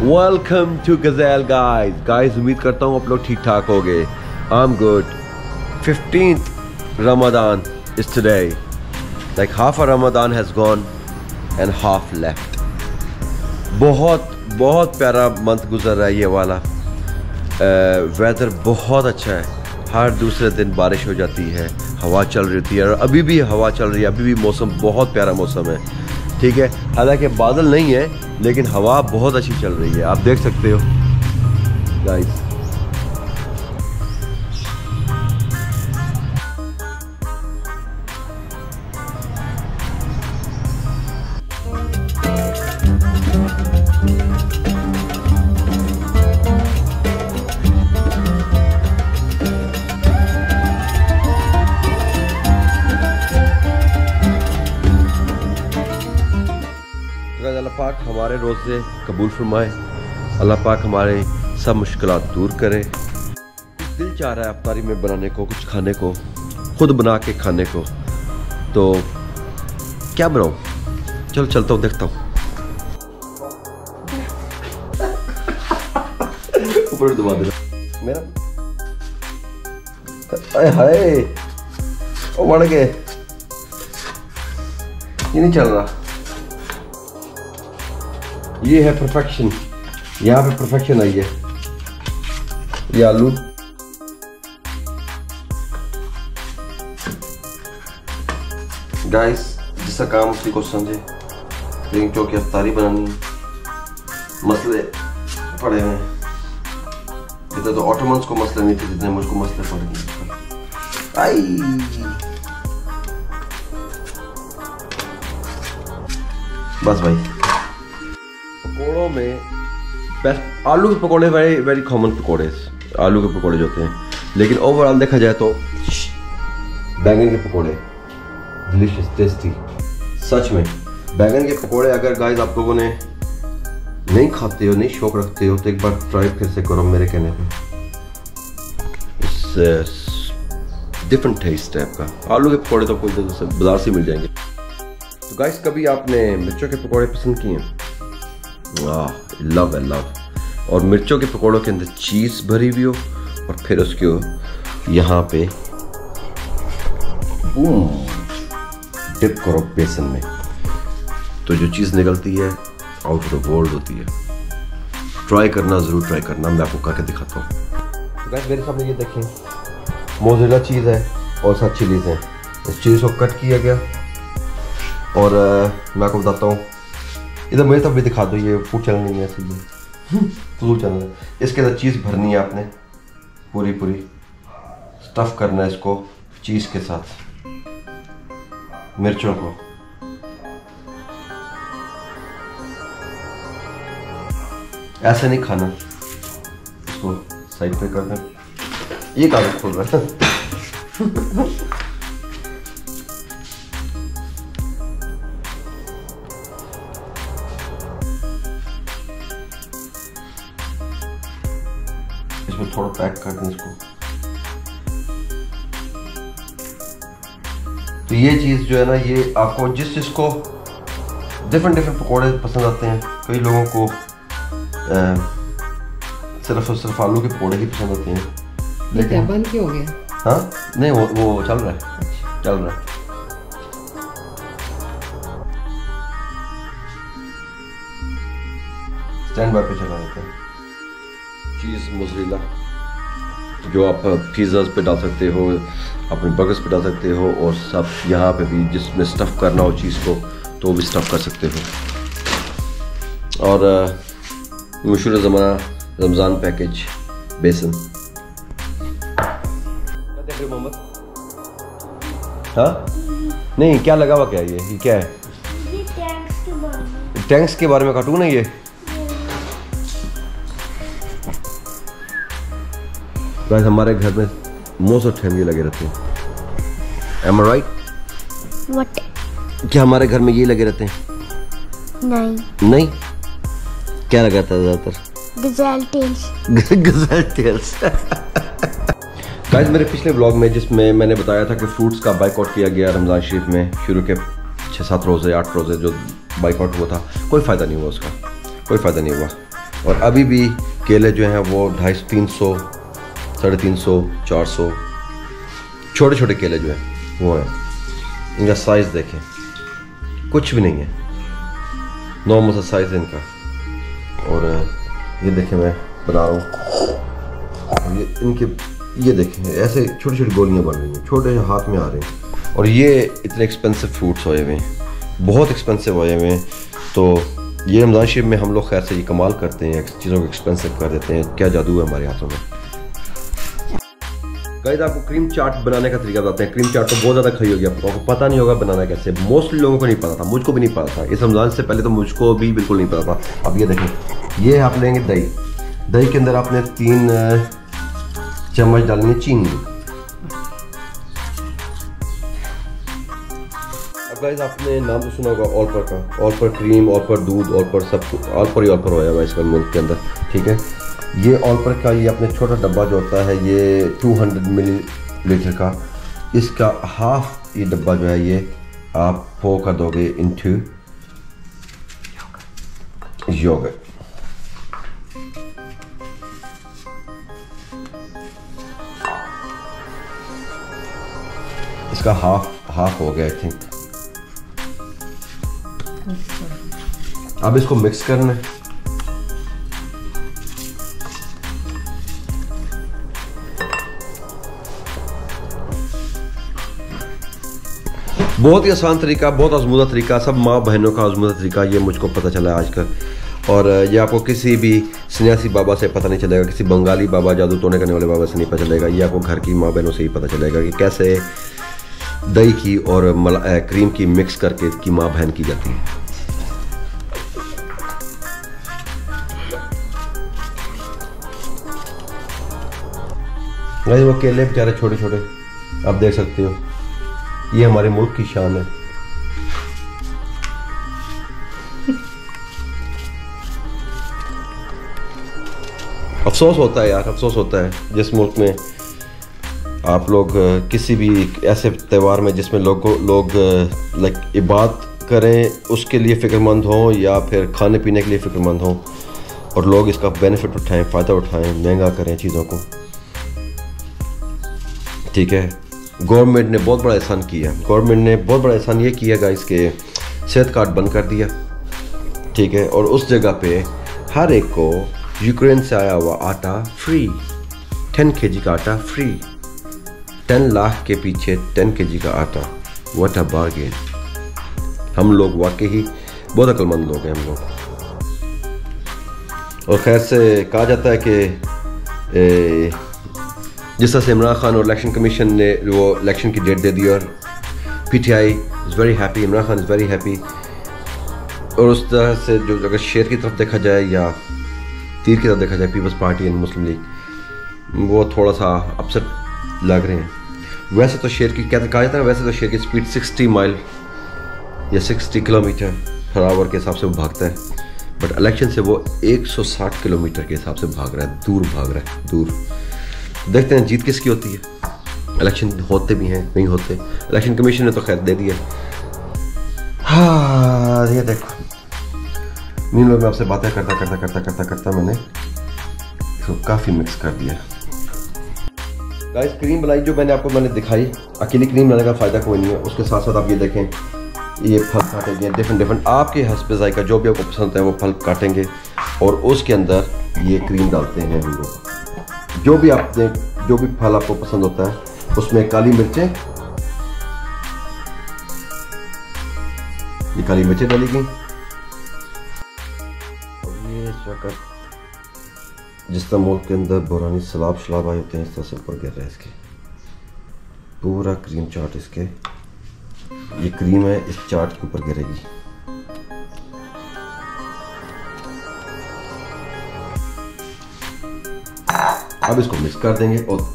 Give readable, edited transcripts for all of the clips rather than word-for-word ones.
Welcome to Ghazal guys, उम्मीद करता हूँ आप लोग ठीक ठाक हो गए। I am good. 15th Ramadan is today. Like half a Ramadan has gone and half left. बहुत बहुत प्यारा मंथ गुजर रहा है ये वाला। वेदर बहुत अच्छा है, हर दूसरे दिन बारिश हो जाती है, हवा चल रही होती है और अभी भी हवा चल रही है, अभी भी मौसम बहुत प्यारा मौसम है। ठीक है, हालांकि बादल नहीं है लेकिन हवा बहुत अच्छी चल रही है, आप देख सकते हो गाइस। अल्लाह पाक हमारे रोज़े कबूल फरमाए, अल्लाह पाक हमारे सब मुश्किलात दूर करे। दिल चाह रहा है अफ्तारी में बनाने को, कुछ खाने को, खुद बना के खाने को, तो क्या बनाऊँ? चलो चलता हूँ, देखता हूँ। ऊपर दबा दे मेरा, अरे हाय, ओ बढ़ गए, ये नहीं चल रहा। ये है परफेक्शन, यहाँ पे परफेक्शन आई है। ये आलू, गाइस जिसका काम उसी को समझे, लेकिन क्योंकि अफ्तारी बनानी मसले पड़े हुए हैं। इतना तो ऑटोमन्स को मसले नहीं थे जितने मुझको मसले पड़े हैं। आई बस भाई, पकौड़ों में बेस्ट आलू के पकौड़े, वेरी कॉमन पकौड़े, आलू के पकौड़े जो होते हैं, लेकिन ओवरऑल देखा जाए तो बैंगन के पकौड़े डिलीशियस, टेस्टी। सच में बैंगन के पकौड़े अगर गाइस आप लोगों ने नहीं खाते हो, नहीं शौक रखते हो, तो एक बार ट्राई फिर से करो। मेरे कहने पे डिफरेंट टेस्ट टाइप का। आलू के पकौड़े तो आपको बाजार से मिल जाएंगे। तो गाइस कभी आपने मिर्चों के पकौड़े पसंद किए हैं? लव है लव। और मिर्चों के पकौड़ों के अंदर चीज़ भरी हुई हो और फिर उसके यहाँ पे डिप करो बेसन में, तो जो चीज़ निकलती है आउट ऑफ द वर्ल्ड होती है। ट्राई करना, ज़रूर ट्राई करना, मैं आपको करके दिखाता हूँ। तो गाइस मेरे सामने ये देखें, मोज़रेला चीज़ है और साथ चिलीज है। इस चीज़ को कट किया गया और मैं आपको बताता हूँ। इधर मेरे तब भी दिखा दो, ये फूड चैनल नहीं है, फूड चैनल है। इसके अंदर चीज़ भरनी है आपने, पूरी पूरी स्टफ़ करना है इसको चीज़ के साथ, मिर्चों को। ऐसे नहीं खाना, इसको साइड पे कर दें। ये कागज खोल रहा है। थोड़ा पैक कर दें इसको। तो ये चीज़ जो है ना, ये आपको जिस चीज़ को डिफरेंट पकौड़े पसंद आते हैं, कई लोगों को सिर्फ और सिर्फ आलू के पकौड़े ही पसंद आते हैं। लेकिन बंद क्यों हो गया? हाँ नहीं, वो चल रहा है, चल रहा है। स्टैंड बाय पे चला देते हैं। चीज़ मोज़रेला जो आप पिज़्ज़ाज़ पे डाल सकते हो, अपने बर्गर्स पे डाल सकते हो, और सब यहाँ पे भी जिसमें स्टफ़ करना हो चीज़ को, तो भी स्टफ़ कर सकते हो। और मशहूर ज़माना रमज़ान पैकेज बेसन। क्या देख रहे हो मोहम्मद? हाँ नहीं, क्या लगा हुआ? क्या ये क्या है? टैंक्स के बारे में कार्टून है ये। गाइस हमारे घर में मोस्ट ऑफ टाइम ये लगे रहते हैं। Am I right? What? क्या हमारे घर में ये लगे रहते हैं? नहीं नहीं, क्या लगा था ज़्यादातर? Gazelle tales. Gazelle tales. Guys मेरे पिछले ब्लॉग में जिसमें मैंने बताया था कि फ्रूट्स का बाइकआउट किया गया रमज़ान शरीफ में, शुरू के 6-7 रोज़े 8 रोज़े जो बाइकआउट हुआ था, कोई फ़ायदा नहीं हुआ उसका, कोई फ़ायदा नहीं हुआ। और अभी भी केले जो हैं वो 250-300 350 400 छोटे छोटे केले जो हैं वो हैं। इनका साइज़ देखें, कुछ भी नहीं है, नॉर्मल सा साइज़ है इनका। और ये देखें मैं बना रहा हूँ, ये इनके ये देखें ऐसे छोटी छोटी गोलियाँ बन रही हैं, छोटे हाथ में आ रहे हैं। और ये इतने एक्सपेंसिव फ्रूट्स होए हुए हैं, बहुत एक्सपेंसिव होए हुए हैं। तो ये रमज़ान शरीफ में हम लोग खैर से ये कमाल करते हैं, चीज़ों को एक्सपेंसिव कर देते हैं। क्या जादू है हमारे हाथों में। गाइस आपको क्रीम चाट बनाने का तरीका बताते हैं। क्रीम चाट तो बहुत ज़्यादा खाई होगी, आपको पता नहीं होगा बनाना कैसे, मोस्टली लोगों को नहीं पता था, मुझको भी नहीं पता था। इस रमज़ान से पहले तो मुझको भी बिल्कुल नहीं पता था। अब ये देखें, ये आप लेंगे दही, दही के अंदर आपने 3 चम्मच डालनी चीनी। अब गाइस आपने नाम तो सुना होगा ऑलपर का, ऑलपर क्रीम, ऑलपर दूध, ऑलपर सब कुछ, ऑलपर ही ऑलपर होया हुआ इस मुल्क के अंदर, ठीक है। ये ऑलपर का ये अपने छोटा डब्बा जो होता है ये 200 मिलीलीटर का, इसका हाफ ये डब्बा जो है ये आप पो कर दोगे इनटू योगर्ट। इसका हाफ हो गया आई थिंक। अब इसको मिक्स करना है। बहुत ही आसान तरीका, बहुत आजमूदा तरीका, सब माँ बहनों का आजमूदा तरीका, ये मुझको पता चला आजकल। और ये आपको किसी भी सन्यासी बाबा से पता नहीं चलेगा, किसी बंगाली बाबा जादू टोने करने वाले बाबा से नहीं पता चलेगा। ये आपको घर की माँ बहनों से ही पता चलेगा कि कैसे दही की और क्रीम की मिक्स करके की माँ बहन की जाती है। वो केले बेचारे छोटे छोटे आप देख सकते हो, ये हमारे मुल्क की शान है। अफसोस होता है यार, अफसोस होता है जिस मुल्क में आप लोग किसी भी ऐसे त्यौहार में जिसमें लोग लाइक इबादत करें उसके लिए फ़िक्रमंद हों या फिर खाने पीने के लिए फ़िक्रमंद हों, और लोग इसका बेनिफिट उठाएं, फ़ायदा उठाएं, महंगा करें चीज़ों को, ठीक है। गवर्नमेंट ने बहुत बड़ा एहसान किया, गवर्नमेंट ने बहुत बड़ा एहसान ये किया गाइस के सेहत कार्ड बंद कर दिया, ठीक है। और उस जगह पे हर एक को यूक्रेन से आया हुआ आटा फ्री, 10 kg का आटा फ्री, 10 लाख के पीछे 10 kg का आटा। What a bargain. हम लोग वाकई ही बहुत अक्लमंद लोग हैं हम लोग। और खैर से कहा जाता है कि जिस तरह से इमरान खान और इलेक्शन कमीशन ने वो इलेक्शन की डेट दे दी और PTI is very happy, Imran Khan is very happy. और उस तरह से जो अगर शेर की तरफ देखा जाए या तीर की तरफ देखा जाए, peoples party and Muslim league वो थोड़ा सा अपसेट लग रहे हैं। वैसे तो शेर की कहते कहा जाता है, वैसे तो शेर की स्पीड 60 माइल या 60 किलोमीटर पर आवर के हिसाब से वो भागता है, बट इलेक्शन से वो 160 किलोमीटर के हिसाब से भाग रहा है, दूर भाग रहा है, दूर। देखते हैं जीत किसकी होती है, इलेक्शन होते भी हैं नहीं होते, इलेक्शन कमीशन ने तो खैर दे दिया। हाँ ये देखो, मीन में आपसे बातें करता करता करता करता करता मैंने इसको काफ़ी मिक्स कर दिया। गाइस क्रीम बनाई जो मैंने आपको दिखाई, अकेली क्रीम बनाने का फ़ायदा कोई नहीं है। उसके साथ साथ आप ये देखें, ये फल काटेंगे डिफरेंट आपके हस्ब जायका जो भी आपको पसंद है वो फल काटेंगे और उसके अंदर ये क्रीम डालते हैं हम लोग। जो भी फल आपको पसंद होता है उसमें काली मिर्चें, ये काली मिर्चें डाली गई। जिस तरह मुल्क के अंदर बुरानी सैलाब आए होते हैं इस तरह से ऊपर गिर रहा है इसके पूरा क्रीम चाट, इसके ये क्रीम है इस चाट के ऊपर गिरेगी। अब इसको मिक्स कर देंगे और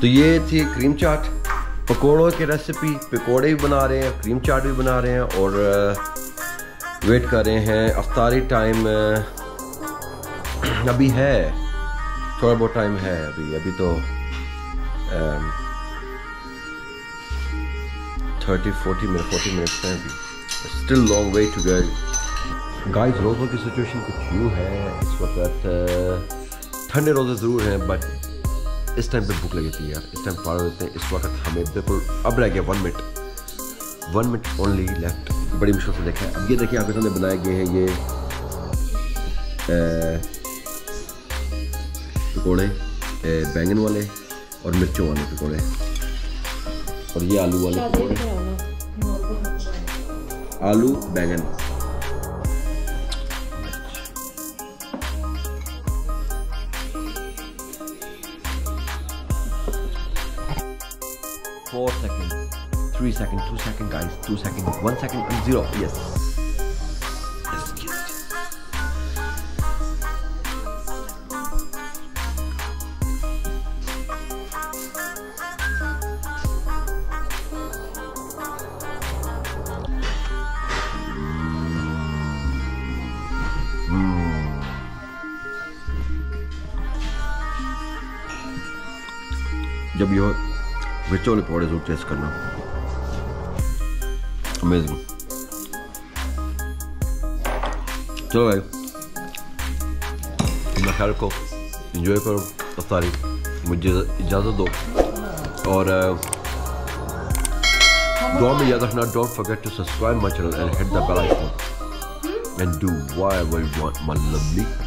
तो ये थी क्रीम चाट पकोड़ों की रेसिपी। पकोड़े भी बना रहे हैं, क्रीम चाट भी बना रहे हैं और वेट कर रहे हैं अफ्तारी टाइम। अभी है थोड़ा बहुत टाइम है अभी तो 40 मिनट में भी still long way to go guys. रोज़ों की सिचुएशन कुछ यूँ है इस वक्त, ठंडे रोज़े ज़रूर हैं बट इस टाइम पे भूख लगी थी यार, इस टाइम पार होते हैं। इस वक्त हमें बिल्कुल अब रह गया 1 मिनट ओनली लेफ्ट, बड़ी मुश्किल से देखा है। अब ये देखिए आपके सामने बनाए गए हैं ये पकौड़े, बैंगन वाले और मिर्चों वाले पकौड़े, और ये आलू वाले पकौड़े, आलू बैंगन। four seconds, 3 seconds, 2 seconds guys, 2 seconds, 1 second and 0. Yes. जब ये मिर्चों वाले पकौड़े जरूर टेस्ट करना, अमेजिंग। चलो भाई अपना ख्याल रखो, इंजॉय करो अफ्तारी, मुझे इजाज़त दो और दुआ में याद रखना। Don't forget to subscribe my channel and hit the bell icon and do whatever you want my lovely.